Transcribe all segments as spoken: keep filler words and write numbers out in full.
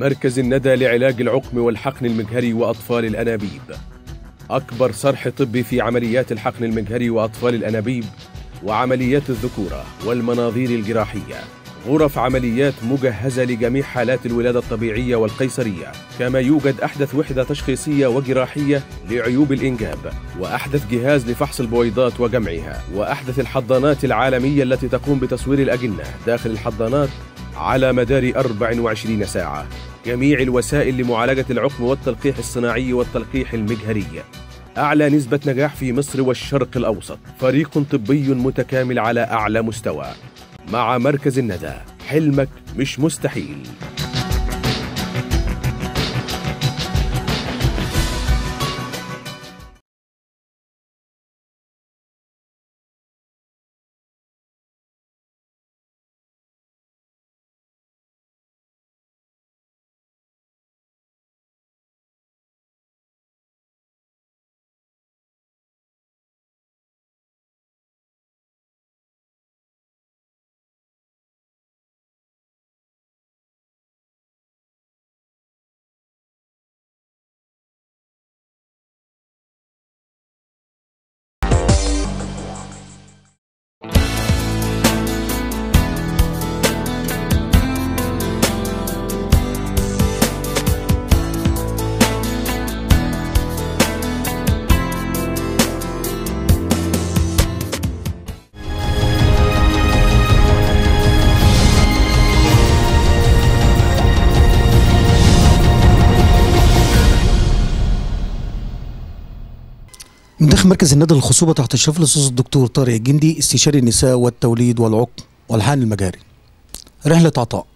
مركز الندى لعلاج العقم والحقن المجهري وأطفال الأنابيب، أكبر صرح طبي في عمليات الحقن المجهري وأطفال الأنابيب وعمليات الذكورة والمناظير الجراحية. غرف عمليات مجهزة لجميع حالات الولادة الطبيعية والقيصرية، كما يوجد أحدث وحدة تشخيصية وجراحية لعيوب الإنجاب، وأحدث جهاز لفحص البويضات وجمعها، وأحدث الحضانات العالمية التي تقوم بتصوير الأجنة داخل الحضانات على مدار أربع وعشرين ساعة. جميع الوسائل لمعالجة العقم والتلقيح الصناعي والتلقيح المجهري. أعلى نسبة نجاح في مصر والشرق الأوسط. فريق طبي متكامل على أعلى مستوى. مع مركز الندى، حلمك مش مستحيل. من داخل مركز الندى للخصوبه تحت اشراف الاستاذ الدكتور طارق الجندي استشاري النساء والتوليد والعقم والحقن المجهري. رحله عطاء.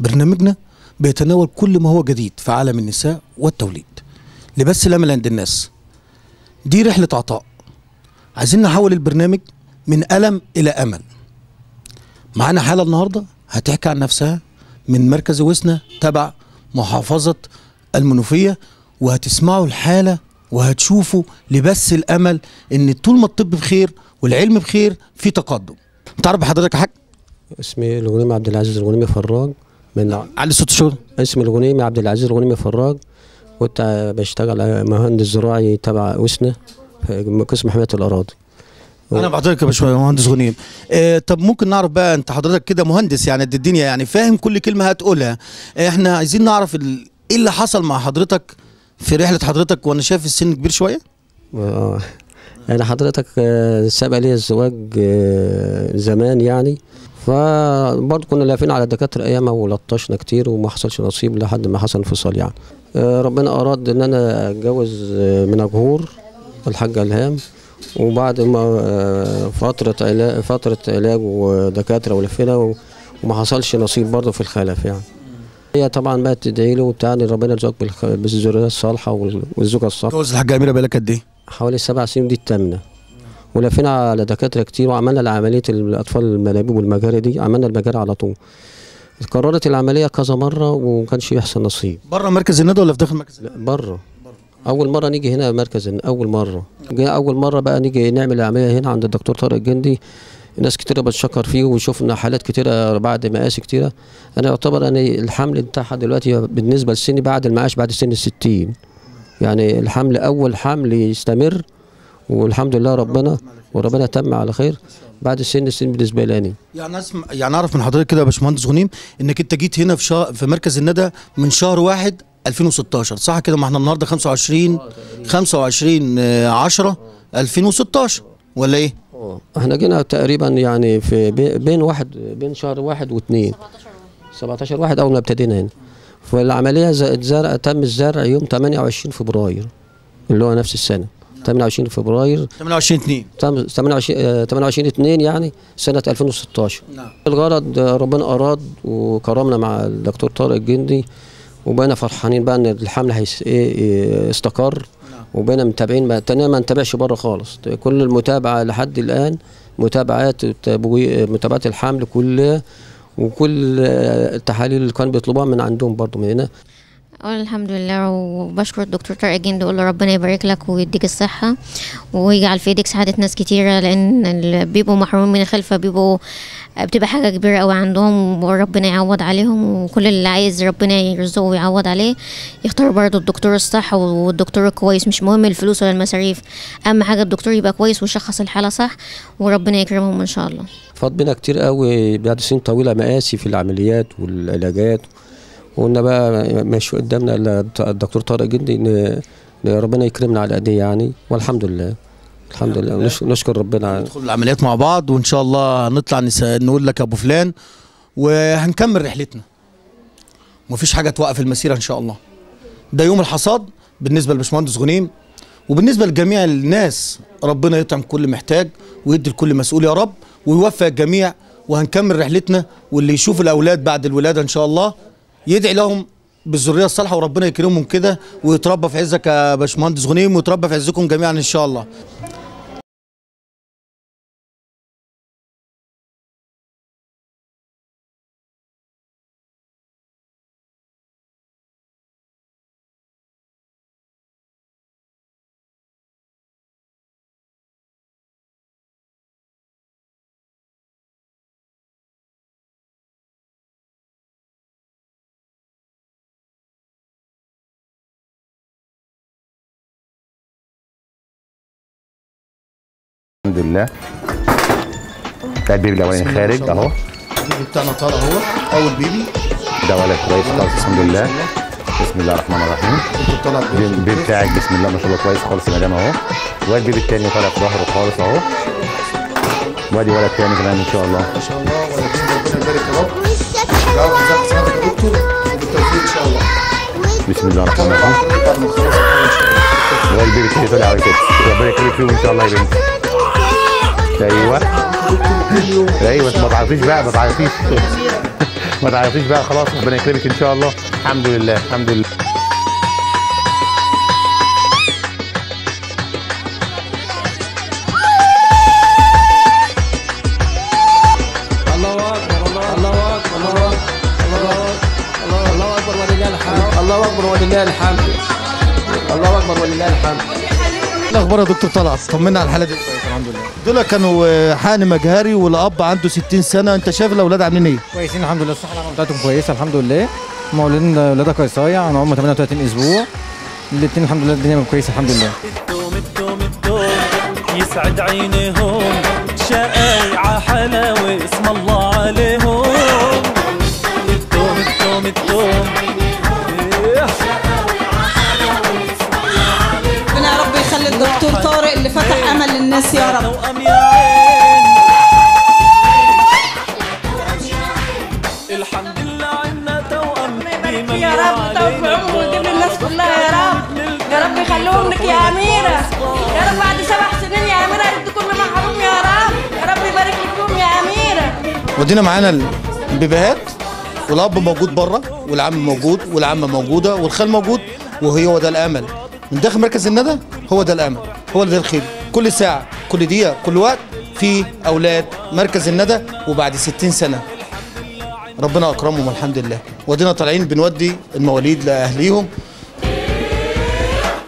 برنامجنا بيتناول كل ما هو جديد في عالم النساء والتوليد لبث الامل عند الناس. دي رحله عطاء. عايزين نحول البرنامج من الم الى امل. معانا حاله النهارده هتحكي عن نفسها من مركز وسنه تبع محافظه المنوفيه، وهتسمعوا الحاله وهتشوفوا لبس الامل ان طول ما الطب بخير والعلم بخير في تقدم. تعرف بحضرتك يا حاج؟ اسمي الغنيمي عبد العزيز الغنيمي فراج. من علي صوت الشغل. اسمي الغنيمي عبد العزيز الغنيمي فراج، كنت بشتغل مهندس زراعي تبع وسنه في قسم حمايه الاراضي. انا بحضرتك يا باشمهندس مهندس غنيم. آه طب ممكن نعرف بقى انت حضرتك كده مهندس يعني قد الدنيا، يعني فاهم كل كلمه هتقولها. آه احنا عايزين نعرف ال... ايه اللي حصل مع حضرتك في رحلة حضرتك، وانا شايف السن كبير شوية؟ اه انا حضرتك سبق لي الزواج زمان يعني، فبرضه كنا لافين على الدكاترة ايامها ولطشنا كتير وما حصلش نصيب لحد ما حصل انفصال يعني. ربنا اراد ان انا اتجوز من أجهور الحاجة الهام، وبعد ما فترة علاج فترة علاج ودكاترة ولفينا وما حصلش نصيب برضه في الخلف يعني. هي طبعا بقى تدعي له وبتاع ربنا يرزقك بالذريه الصالحه والزوجه الصالحه. جوز الحاجه أميرة بالك قد ايه؟ حوالي سبع سنين، دي الثامنه. ولفينا على دكاتره كتير وعملنا عمليه الاطفال المنابيب والمجاري دي، عملنا المجاري على طول. اتكررت العمليه كذا مره وما كانش بيحصل نصيب. بره مركز الندى ولا في داخل مركز الندى؟ لا بره. اول مره نيجي هنا مركز الندى، اول مره. اول مره بقى نيجي نعمل العمليه هنا عند الدكتور طارق الجندي. ناس كتيرة بتشكر فيه وشفنا حالات كتيرة بعد مقاس كتيرة. أنا يعتبر أن الحمل بتاعها دلوقتي بالنسبة لسني بعد المعاش بعد سن الستين يعني. الحمل أول حمل يستمر والحمد لله ربنا وربنا تم على خير بعد سن السن بالنسبة لي. يعني اسمع، يعني أعرف من حضرتك كده يا باشمهندس غنيم إنك أنت جيت هنا في شهر في مركز الندى من شهر واحد ألفين وستاشر، صح كده؟ ما احنا النهارده خمسة وعشرين خمسة وعشرين عشرة ألفين وستاشر ولا إيه؟ احنا جينا تقريبا يعني في بين واحد بين شهر واحد واثنين سبعتاشر واحد اول ما ابتدينا هنا. فالعمليه اتزرع تم الزرع يوم تمنية وعشرين فبراير اللي هو نفس السنه. تمنية وعشرين فبراير تمنية وعشرين اتنين تمنية وعشرين اتنين يعني سنه ألفين وستاشر. نعم. الغرض ربنا اراد وكرمنا مع الدكتور طارق الجندي وبقينا فرحانين بقى ان الحمل هيس ايه استقر. وبقينا متابعين بقى تانية ما نتابعش بره خالص. كل المتابعه لحد الان متابعات متابعات الحمل كلها وكل التحاليل اللي كانوا بيطلبوها من عندهم برضه من هنا. أقول الحمد لله وبشكر الدكتور طارق الجندي، أقول له ربنا يبارك لك ويديك الصحة ويجعل في إيديك سعادة ناس كتيرة، لأن اللي بيبقوا محرومين من الخلفة بيبقوا بتبقى حاجة كبيرة أوي عندهم، وربنا يعوض عليهم، وكل اللي عايز ربنا يرزقه ويعوض عليه، يختار برضه الدكتور الصح والدكتور الكويس، مش مهم الفلوس ولا المصاريف، أهم حاجة الدكتور يبقى كويس ويشخص الحالة صح، وربنا يكرمهم إن شاء الله. فات بينا كتير أوي بعد سنين طويلة مقاسي في العمليات والعلاجات، وقلنا بقى ماشي قدامنا الدكتور طارق الجندي ان ربنا يكرمنا على قد ايه يعني، والحمد لله الحمد لله ونشكر ربنا. ندخل العمليات مع بعض وان شاء الله هنطلع نقول لك ابو فلان، وهنكمل رحلتنا، مفيش حاجه توقف المسيره ان شاء الله. ده يوم الحصاد بالنسبه لباشمهندس غنيم، وبالنسبه لجميع الناس ربنا يطعم كل محتاج ويدي لكل مسؤول يا رب ويوفق الجميع، وهنكمل رحلتنا، واللي يشوف الاولاد بعد الولاده ان شاء الله يدعي لهم بالذريه الصالحه وربنا يكرمهم كده، ويتربى في عزك يا باشمهندس غنيم، ويتربى في عزكم جميعا ان شاء الله. الحمد لله. ده البيبي الاولاني خارج اهو. البيبي بتاعنا طالع اهو، اول بيبي. ده ولد كويس خالص الحمد لله. بسم الله الرحمن الرحيم. البيبي بتاعك بسم الله ما شاء الله كويس خالص يا مدام اهو. وادي البيبي الثاني طالع في ظهره خالص اهو. وادي ولد ثاني كمان ان شاء الله. ما شاء الله ربنا يبارك يا رب. يا رب يجزاك سعادة يا دكتور وبالتوفيق ان شاء الله. بسم الله الرحمن الرحيم. والبيبي الثاني طالع اهو كده. ربنا يكرمك فيهم ان شاء الله يا بنتي. ايوه ايوه ما تعيطيش بقى ما تعيطيش ما تعيطيش بقى خلاص ربنا يكرمك ان شاء الله. الحمد لله الحمد لله. الله اكبر الله اكبر الله اكبر الله اكبر ولله الحمد الله اكبر ولله الحمد الله اكبر ولله الحمد. ايه الاخبار يا دكتور طلعت؟ طمنا على الحاله دي. الحمد لله. دول كانوا حقن مجهري والاب عنده ستين سنه، انت شايف الاولاد عاملين ايه؟ كويسين الحمد لله، الصحه العامه بتاعتهم كويسه الحمد لله. هم اولادها قيصايه، انا هم ثمانية وثلاثين اسبوع. الاثنين الحمد لله الدنيا كويسه الحمد لله. الدوم الدوم الدوم يسعد عينيهم، شقايعه حلاوه اسم الله عليهم. الدوم الدوم الدوم دكتور طارق اللي فتح امل للناس يا رب. الحمد لله عنا توأم يا رب، توفي عمره ويجيب للناس كلها يا رب، يا رب يخليهم لك يا اميره، يا رب بعد سبع سنين يا اميره يرد كل محروم يا رب، يا رب يبارك لكم يا اميره. ودينا معانا البيبيهات، والاب موجود بره، والعم موجود، والعمه موجوده، والخال موجود، وهو ده الامل. من داخل مركز الندى هو ده الامل، هو ده الخير، كل ساعه كل دقيقه كل وقت في اولاد مركز الندى، وبعد ستين سنه ربنا اكرمهم الحمد لله، وادينا طالعين بنودي المواليد لاهليهم.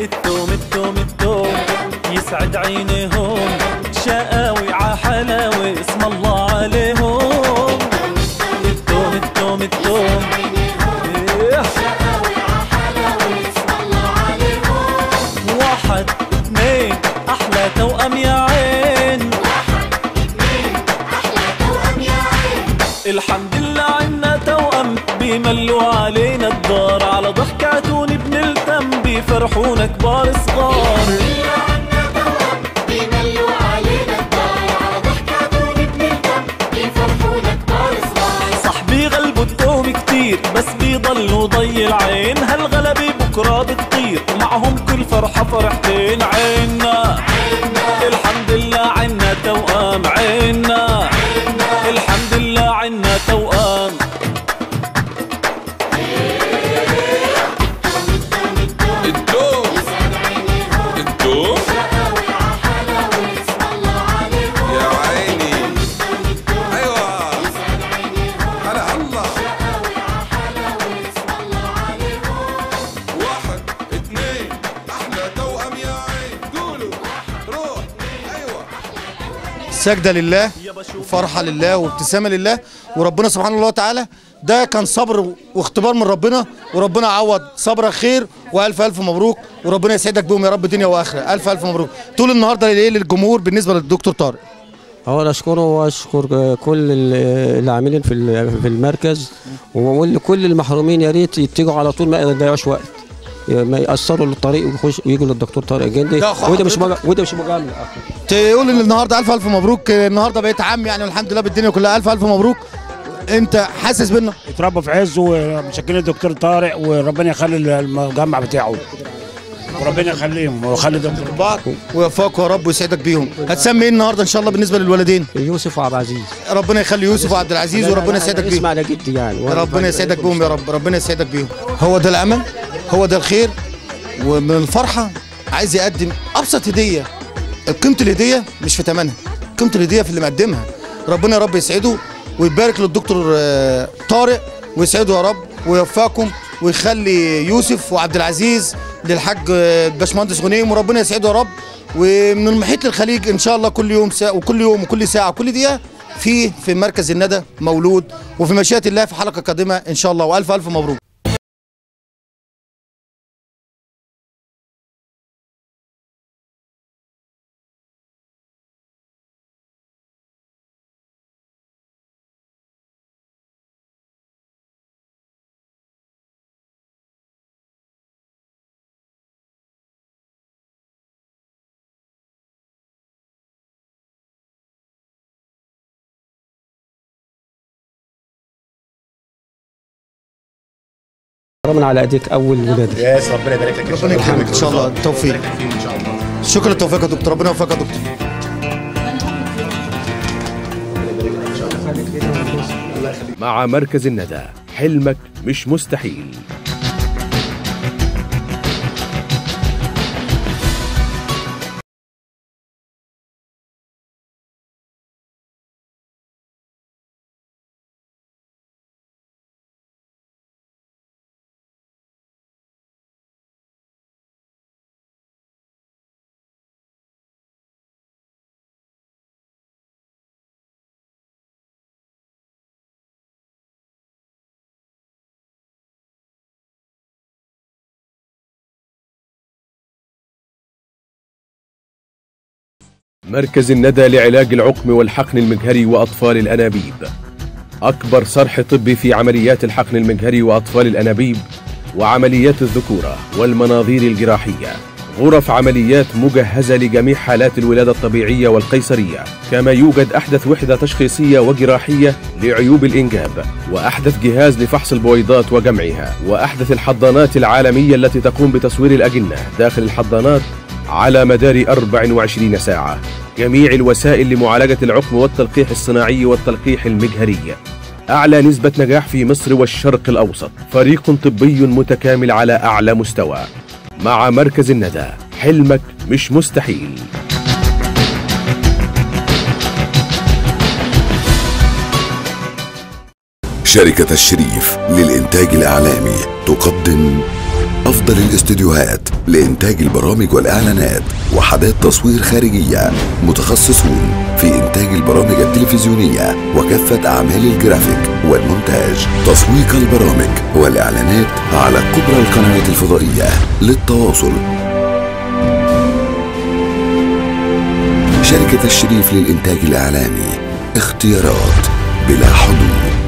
الدوم الدوم الدوم يسعد عينيهم، شقاوي ع حلاوه اسم الله عليهم. الدوم الدوم الدوم توأم يا عين، واحد اتنين أحلى توأم يا عين. الحمد لله عنا توأم بيملوا علينا الدار، على ضحكاتهم بنلتم بيفرحونا كبار صغار. الحمد لله عنا توأم بيملوا علينا الدار، على ضحكاتهم بنلتم بيفرحونا كبار صغار. صاحبي غلبه التوم كتير بس بيضلوا ضي العين، هالغلبة بكرة بتطير ومعهم كل فرحة فرحتين. عينا الحمد لله عنا توأم، عنا الحمد لله عنا توأم. الدوم الدوم يا عيني، ايوه هلا الله. سجدة لله وفرحة لله وابتسامة لله وربنا سبحانه وتعالى. ده كان صبر واختبار من ربنا، وربنا عوض صبرك خير، والف الف مبروك، وربنا يسعدك بهم يا رب دنيا واخره. الف الف مبروك. طول النهارده ليه للجمهور بالنسبه للدكتور طارق؟ اولا اشكره واشكر كل اللي عاملين في في المركز، وكل كل المحرومين يا ريت يتجوا على طول ما يضيعوش وقت، ما يأثروا للطريق ويخش ويجوا للدكتور طارق الجندي. وده مش مجا... وده مش مجامله. تقول ان النهارده الف الف مبروك، النهارده بقيت عم يعني والحمد لله بالدنيا كلها. الف الف مبروك. انت حاسس بينا؟ اتربى في عزه ومشكلين الدكتور طارق، وربنا يخلي المجمع بتاعه، وربنا يخليهم ويخلي دكتور بعض ويوفقك يا رب ويسعدك بيهم. هتسمي ايه النهارده ان شاء الله بالنسبه للولدين؟ يوسف وعبد العزيز. ربنا يخلي يوسف وعبد العزيز وربنا يسعدك بيهم. اسمع جدي يعني، ربنا يسعدك بيهم يا رب، ربنا يسعدك بيهم. هو ده الامل، هو ده الخير. ومن الفرحه عايز يقدم ابسط هديه. قيمه الهديه مش في ثمنها، قيمه الهديه في اللي مقدمها. ربنا يا رب يسعده ويبارك للدكتور طارق ويسعده يا رب ويوفقكم، ويخلي يوسف وعبد العزيز للحاج باشمهندس غنيم وربنا يسعده يا رب. ومن المحيط للخليج ان شاء الله كل يوم ساعة، وكل يوم وكل ساعه وكل دقيقه في في مركز الندى مولود، وفي مشيئه الله في حلقه قادمه ان شاء الله. والف الف مبروك. ربنا على ايديك اول ولادك. يا ربنا يبارك لك، ربنا يكرمك ان شاء الله. التوفيق ان شاء الله. شكرا للتوفيق يا دكتور، ربنا يوفقك يا دكتور. مع مركز الندى حلمك مش مستحيل. مركز الندى لعلاج العقم والحقن المجهري وأطفال الأنابيب. أكبر سرح طبي في عمليات الحقن المجهري وأطفال الأنابيب وعمليات الذكورة والمناظير الجراحية. غرف عمليات مجهزة لجميع حالات الولادة الطبيعية والقيصرية، كما يوجد أحدث وحدة تشخيصية وجراحية لعيوب الإنجاب، وأحدث جهاز لفحص البويضات وجمعها، وأحدث الحضانات العالمية التي تقوم بتصوير الأجنة داخل الحضانات على مدار أربع وعشرين ساعة. جميع الوسائل لمعالجة العقم والتلقيح الصناعي والتلقيح المجهري. أعلى نسبة نجاح في مصر والشرق الأوسط. فريق طبي متكامل على أعلى مستوى. مع مركز الندى حلمك مش مستحيل. شركة الشريف للإنتاج الإعلامي تقدم أفضل الاستديوهات لإنتاج البرامج والإعلانات، وحدات تصوير خارجية، متخصصون في إنتاج البرامج التلفزيونية وكافة أعمال الجرافيك والمونتاج، تسويق البرامج والإعلانات على كبرى القنوات الفضائية. للتواصل شركة الشريف للإنتاج الإعلامي. اختيارات بلا حدود.